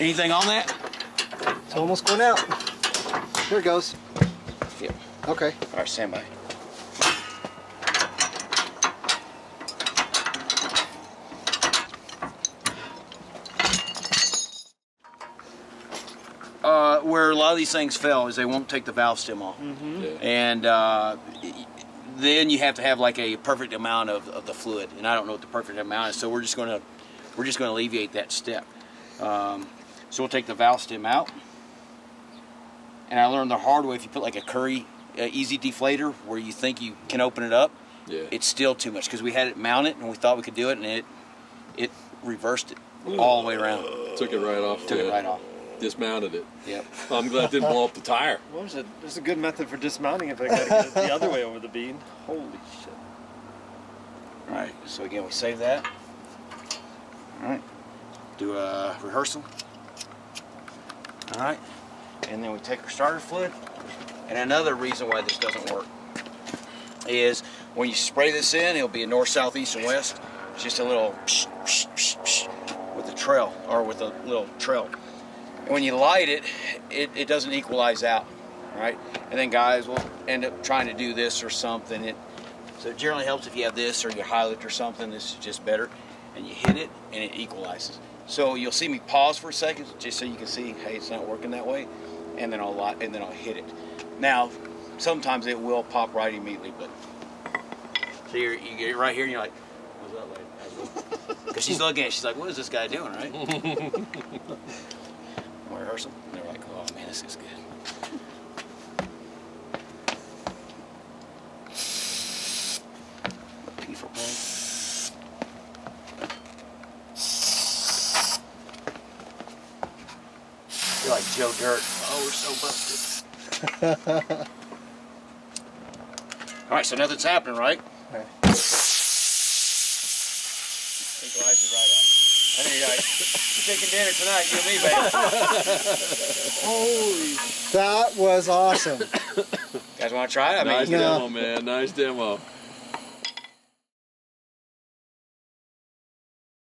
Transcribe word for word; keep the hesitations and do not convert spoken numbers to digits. Anything on that? It's almost going out. Here it goes. Yep. Okay. All right, stand by. Uh, where a lot of these things fail is they won't take the valve stem off. Mm-hmm. Yeah. And uh, then you have to have like a perfect amount of, of the fluid, and I don't know what the perfect amount is, so we're just going to we're just going to alleviate that step. Um, so we'll take the valve stem out, and I learned the hard way, if you put like a curry uh, easy deflator where you think you can open it up, yeah. It's still too much, because we had it mounted and we thought we could do it, and it it reversed it. Ooh. All the way around. Took it right off. Took it right off. Dismounted it. Yep. I'm glad it didn't blow up the tire. Well, there's a, there's a good method for dismounting if I got to get it the other way over the bean. Holy shit. All right. So again, we save that. All right. Do a rehearsal. All right. And then we take our starter fluid. And another reason why this doesn't work is when you spray this in, it'll be a north, south, east, and west. It's just a little psh, psh, psh, psh, with a trail, or with a little trail. And when you light it, it, it doesn't equalize out, right? And then guys will end up trying to do this or something. It, so it generally helps if you have this or your Hi-Lift or something. This is just better. And you hit it, and it equalizes. So you'll see me pause for a second just so you can see, hey, it's not working that way. And then I'll light, and then I'll hit it. Now, sometimes it will pop right immediately, but so you're, you get it right here, and you're like, what's that like? Because she's looking at it, she's like, what is this guy doing, right? Rehearsal. And they're like, oh man, this is good. P for pay. You're like Joe Dirt. Oh, we're so busted. Alright, so nothing's happening, right? Right. It glides it right out. I think you're like, chicken dinner tonight, you and me, baby. Holy. That was awesome. You guys want to try it? I mean, nice demo, man. Nice demo.